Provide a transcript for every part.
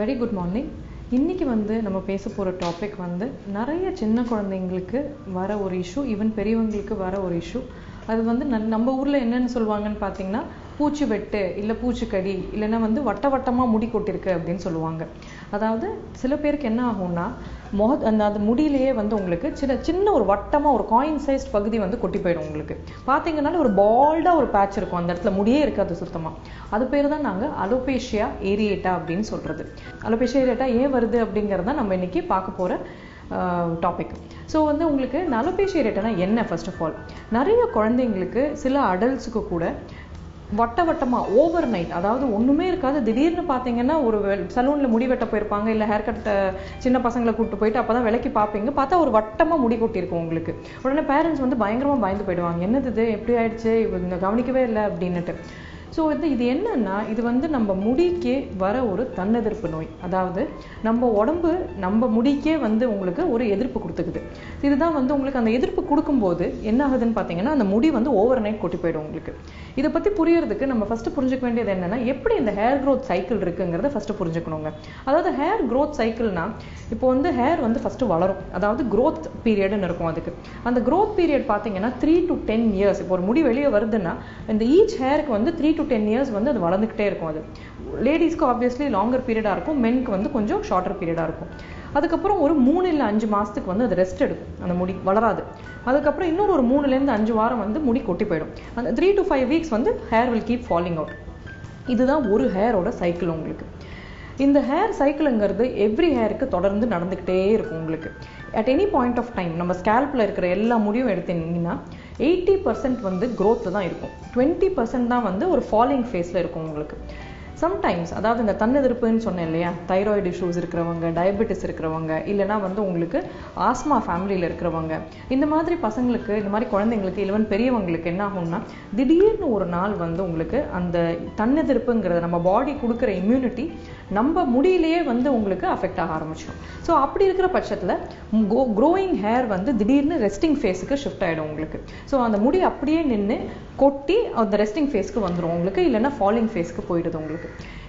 Very good morning. இன்னைக்கு வந்து நம்ம பேச போற டாபிக் வந்து நிறைய சின்ன குழந்தைகளுக்கு வர ஒரு இஷ்யூ, ஈவன் பெரியவங்களுக்கு வர ஒரு இஷ்யூ. அது வந்து நம்ம ஊர்ல என்னன்னு சொல்வாங்கன்னு பாத்தீங்கன்னா பூச்சி வெட்டு இல்ல பூச்சிக்கடி இல்லனா வந்து வட்ட வட்டமா முடி கொட்டிருக்கு அப்படினு சொல்லுவாங்க. அதாவது சில பேருக்கு என்ன ஆகும்னா அந்த முடியிலேயே வந்து உங்களுக்கு சின்ன ஒரு வட்டமா ஒரு காயின் சைஸ் பகுதி வந்து கொட்டி போயிடும். உங்களுக்கு பாத்தீங்கன்னால ஒரு பால்டா ஒரு பேட்ச் இருக்கும், அந்த இடத்துல முடியே இருக்காது சுத்தமா. அது பேர் தான் நாங்க அலோபேஷியா ஏரியேட்டா அப்படின்னு சொல்றது. அலோபேஷியா ஏரியேட்டா ஏன் வருது அப்படிங்கறத நம்ம இன்னைக்கு பார்க்க போற டாபிக். ஸோ வந்து உங்களுக்கு அலோபேஷியா ஏரியேட்டானா என்ன? ஃபர்ஸ்ட் ஆஃப் ஆல் நிறைய குழந்தைங்களுக்கு, சில அடல்ட்ஸுக்கு கூட வட்ட வட்டமா ஓவர் நைட், அதாவது ஒண்ணுமே இருக்காது, திடீர்னு பாத்தீங்கன்னா ஒரு சலூன்ல முடி வெட்ட போயிருப்பாங்க இல்ல ஹேர் கட் சின்ன பசங்களை கூப்பிட்டு போயிட்டு அப்பதான் விலைக்கு பாப்பீங்க, பார்த்தா ஒரு வட்டமா முடி கொட்டி இருக்கும். உங்களுக்கு உடனே பேரண்ட்ஸ் வந்து பயங்கரமா பயந்து போயிடுவாங்க, என்னது எப்படி ஆயிடுச்சு, கவனிக்கவே இல்லை அப்படின்னுட்டு. ஸோ வந்து இது என்னன்னா, இது வந்து நம்ம முடிக்கே வர ஒரு தன்னெதிர்ப்பு நோய். அதாவது நம்ம உடம்பு நம்ம முடிக்கே வந்து உங்களுக்கு ஒரு எதிர்ப்பு கொடுத்துக்குது. இதுதான் வந்து உங்களுக்கு அந்த எதிர்ப்பு கொடுக்கும்போது என்ன ஆகுதுன்னு பார்த்தீங்கன்னா அந்த முடி வந்து ஓவர் நைட் கொட்டி போயிடும். உங்களுக்கு இதை பற்றி புரியறதுக்கு நம்ம ஃபர்ஸ்ட் புரிஞ்சுக்க வேண்டியது என்னன்னா, எப்படி இந்த ஹேர் க்ரோத் சைக்கிள் இருக்குங்கிறத ஃபர்ஸ்ட் புரிஞ்சுக்கணுங்க. அதாவது ஹேர் க்ரோத் சைக்கிள்னா இப்போ வந்து ஹேர் வந்து ஃபர்ஸ்ட் வளரும், அதாவது க்ரோத் பீரியடுன்னு இருக்கும். அதுக்கு அந்த க்ரோத் பீரியட் பார்த்தீங்கன்னா 3 to 10 years. இப்போ ஒரு முடி வெளியே வருதுன்னா இந்த ஈச் ஹேருக்கு வந்து 3 to 10 years வந்து அது வளர்ந்துக்கிட்டே இருக்கும். அது லேடிஸ்க்கு ஆப்வியஸ்லி லாங்கர் பீரியடாக இருக்கும், மென்க்கு வந்து கொஞ்சம் ஷார்ட்டர் பீரியடாக இருக்கும். அதுக்கப்புறம் ஒரு 3 இல்ல 5 மாசத்துக்கு வந்து அது ரெஸ்ட் எடுக்கும், அந்த முடி வளராது. அதுக்கப்புறம் இன்னொரு ஒரு 3ல இருந்து 5 வாரம் வந்து முடி கொட்டி போயிடும். அந்த 3 to 5 weeks வந்து hair will keep falling out. இதுதான் ஒரு ஹேரோட சைக்கிள். உங்களுக்கு இந்த ஹேர் சைக்கிள்ங்கிறது எவ்ரி ஹேருக்கு தொடர்ந்து நடந்துக்கிட்டே இருக்கும். உங்களுக்கு at any point of time நம்ம ஸ்கேல்ப்ல இருக்கிற எல்லா முடியும் எடுத்தீங்கன்னா 80% வந்து க்ரோத்தில் தான் இருக்கும், 20% தான் வந்து ஒரு ஃபாலிங் ஃபேஸில் இருக்கும். உங்களுக்கு சம்டைம்ஸ், அதாவது இந்த தன்னெதிர்ப்புன்னு சொன்னேன் இல்லையா, தைராய்டு இஷ்யூஸ் இருக்கிறவங்க, டயபெட்டிஸ் இருக்கிறவங்க, இல்லைனா வந்து உங்களுக்கு ஆஸ்மா ஃபேமிலியில் இருக்கிறவங்க, இந்த மாதிரி பசங்களுக்கு, இந்த மாதிரி குழந்தைங்களுக்கு, இலவன் பெரியவங்களுக்கு என்ன ஆகும்னா திடீர்னு ஒரு நாள் வந்து உங்களுக்கு அந்த தன்னெதிர்ப்புங்கிறத நம்ம பாடி கொடுக்குற இம்யூனிட்டி நம்ம முடியிலேயே வந்து உங்களுக்கு அஃபெக்ட் ஆக ஆரம்பிச்சிடும். ஸோ அப்படி இருக்கிற பட்சத்தில் க்ரோயிங் ஹேர் வந்து திடீர்னு ரெஸ்டிங் ஃபேஸுக்கு ஷிஃப்ட் ஆகிடும் உங்களுக்கு. ஸோ அந்த முடி அப்படியே நின்று கொட்டி அந்த ரெஸ்டிங் ஃபேஸ்க்கு வந்துடும் உங்களுக்கு, இல்லைன்னா ஃபாலிங் ஃபேஸ்க்கு போயிடுது உங்களுக்கு.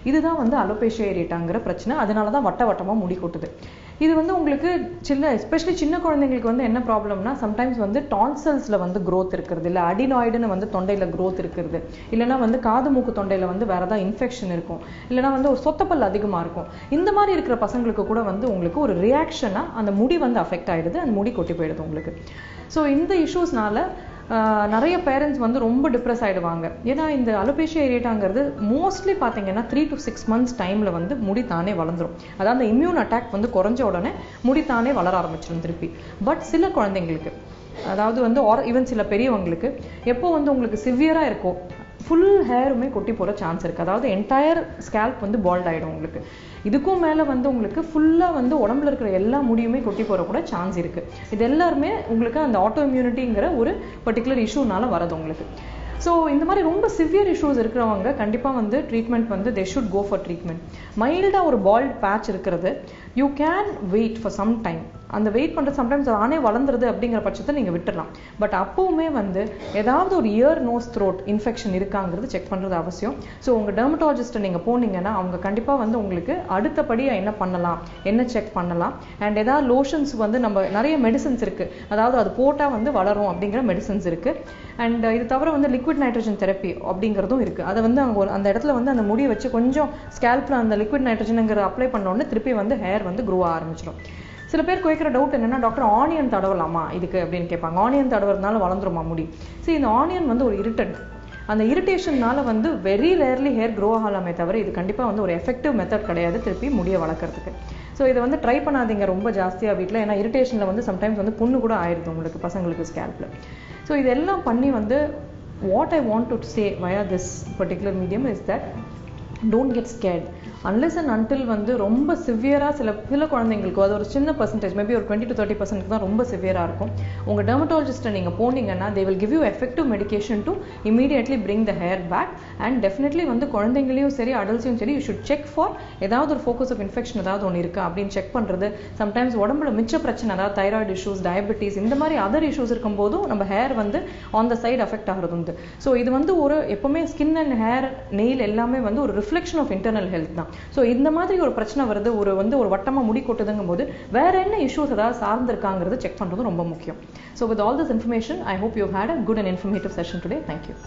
இதுதான் வந்து அலோபேஷியா ஏரியேட்டாங்கிற பிரச்சனை. அதனாலதான் வட்ட வட்டமா முடி கொட்டுது. இது வந்து உங்களுக்கு எஸ்பெஷலி சின்ன குழந்தைங்களுக்கு வந்து என்ன ப்ராப்ளம்னா, சம்டைம்ஸ் வந்து டான்சல்ஸ்ல வந்து க்ரோத் இருக்கிறது, இல்லை அடினாய்டுன்னு வந்து தொண்டையில க்ரோத் இருக்கிறது, இல்லைனா வந்து காது மூக்கு தொண்டையில வந்து வேற ஏதாவது இன்ஃபெக்ஷன் இருக்கும், இல்லைனா வந்து ஒரு சொத்தப்பல் அதிகமா இருக்கும். இந்த மாதிரி இருக்கிற பசங்களுக்கு கூட வந்து உங்களுக்கு ஒரு ரியாக்ஷனா அந்த முடி வந்து அஃபெக்ட் ஆயிடுது, அந்த முடி கொட்டி போயிடுது உங்களுக்கு. ஸோ இந்த இஷ்யூஸ்னால நிறைய பேரண்ட்ஸ் வந்து ரொம்ப டிப்ரெஸ் ஆகிடுவாங்க. ஏன்னா இந்த அலோபேஷியா ஏரியேட்டாங்கிறது மோஸ்ட்லி பார்த்தீங்கன்னா 3 to 6 months டைமில் வந்து முடி தானே வளர்ந்துடும். அதாவது அந்த இம்யூன் அட்டாக் வந்து குறைஞ்ச உடனே முடி தானே வளர ஆரம்பிச்சிடும் திருப்பி. பட் சில குழந்தைங்களுக்கு, அதாவது வந்து ஈவன் சில பெரியவங்களுக்கு எப்போ வந்து உங்களுக்கு சிவியராக இருக்கோ ஃபுல் ஹேருமே கொட்டி போகிற சான்ஸ் இருக்குது. அதாவது என்டையர் ஸ்கேல்ப் வந்து பால்ட் ஆகிடும் உங்களுக்கு. இதுக்கும் மேலே வந்து உங்களுக்கு ஃபுல்லாக வந்து உடம்புல இருக்கிற எல்லா முடியுமே கொட்டி போகிற கூட சான்ஸ் இருக்குது. இது எல்லாருமே உங்களுக்கு அந்த ஆட்டோ இம்யூனிட்டிங்கிற ஒரு பர்டிகுலர் இஷ்யூனால வரது உங்களுக்கு. ஸோ இந்த மாதிரி ரொம்ப சிவியர் இஷ்யூஸ் இருக்கிறவங்க கண்டிப்பாக வந்து ட்ரீட்மெண்ட் வந்து they should go for treatment. மைல்டாக ஒரு பால்ட் பேட்ச் இருக்கிறது you can wait for some time. அந்த வெயிட் பண்ணுறது சம்டைம்ஸ் ஆனே வளர்ந்துருது அப்படிங்கிற பட்சத்தை நீங்கள் விட்டுடலாம். பட் அப்போவுமே வந்து ஏதாவது ஒரு இயர் நோஸ் த்ரோட் இன்ஃபெக்ஷன் இருக்காங்கிறது செக் பண்ணுறது அவசியம். ஸோ உங்கள் டெர்மட்டாலஜிஸ்ட்டை நீங்கள் போனீங்கன்னா அவங்க கண்டிப்பாக வந்து உங்களுக்கு அடுத்தபடியாக என்ன பண்ணலாம், என்ன செக் பண்ணலாம், அண்ட் ஏதாவது லோஷன்ஸ் வந்து நம்ம நிறைய மெடிசன்ஸ் இருக்குது, அதாவது அது போட்டால் வந்து வளரும் அப்படிங்கிற மெடிசன்ஸ் இருக்குது. அண்ட் இது தவிர வந்து லிக்விட் நைட்ரஜன் தெரப்பி அப்படிங்கிறதும் இருக்குது. அதை வந்து அவங்க அந்த இடத்துல வந்து அந்த முடியை வச்சு கொஞ்சம் ஸ்கேல்ப்பில் அந்த லிக்விட் நைட்ரஜனுங்கிற அப்ளை பண்ணோடனே திருப்பி வந்து ஹேர் வந்து க்ரோ ஆரம்பிச்சிடும். சில பேர் கேட்குற டவுட் என்னன்னா, டாக்டர் ஆனியன் தடவலாமா இதுக்கு அப்படின்னு கேட்பாங்க. ஆனியன் தடவுறதுனால வளர்ந்துருமா முடி? சரி, இந்த ஆனியன் வந்து ஒரு இரிட்டன்ட். அந்த இரிட்டேஷன்னால வந்து வெரி ரேர்லி ஹேர் க்ரோ ஆகலாமே தவிர இது கண்டிப்பாக வந்து ஒரு எஃபெக்டிவ் மெத்தட் கிடையாது திருப்பி முடியை வளர்க்குறதுக்கு. ஸோ இதை வந்து ட்ரை பண்ணாதீங்க ரொம்ப ஜாஸ்தியாக வீட்டில், ஏன்னா இரிட்டேஷனில் வந்து சம்டைம்ஸ் வந்து புண்ணு கூட ஆயிடுது உங்களுக்கு பசங்களுக்கு ஸ்கேல்ப்பில். ஸோ இதெல்லாம் பண்ணி வந்து what I want to say via this particular medium is that don't get scared unless and until வந்து ரொம்ப சிவியராக சில குழந்தைங்களுக்கு, அது ஒரு சின்ன பர்சன்டேஜ், மேபி ஒரு 20 to 30% தான் ரொம்ப சிவியராக இருக்கும். உங்கள் டெர்மட்டாலஜிஸ்ட்டை நீங்கள் போனீங்கன்னா they will give you effective medication to immediately bring the hair back. And definitely வந்து குழந்தைங்களையும் சரி அடல்ட்ஸையும் சரி யூ ஷுட் செக் ஃபார் ஏதாவது ஒரு ஃபோக்கஸ் ஆஃப் இன்ஃபெக்ஷன் ஏதாவது ஒன்று இருக்கா அப்படின்னு செக் பண்ணுறது. சம்டைம்ஸ் உடம்புல மிச்ச பிரச்சனை, அதாவது தைராய்டு இஷ்யூஸ், டயபெட்டிஸ், இந்த மாதிரி அதர் இஷ்யூஸ் இருக்கும்போதும் நம்ம ஹேர் வந்து ஆன் த சைடு அஃபெக்ட் ஆகிறது உண்டு. ஸோ இது வந்து ஒரு எப்போவுமே ஸ்கின் அண்ட் ஹேர் நெயில் எல்லாமே வந்து ஒரு reflection of internal health na. So indha maadhiri oru prachana varudhu oru vandu oru vattama mudi kottudungumbodhu vera enna issues adha saarndirukkaangradhu check pandradhu romba mukkiyam. So with all this information, I hope you have had a good and informative session today. Thank you.